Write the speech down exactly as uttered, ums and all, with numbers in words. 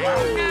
Wow.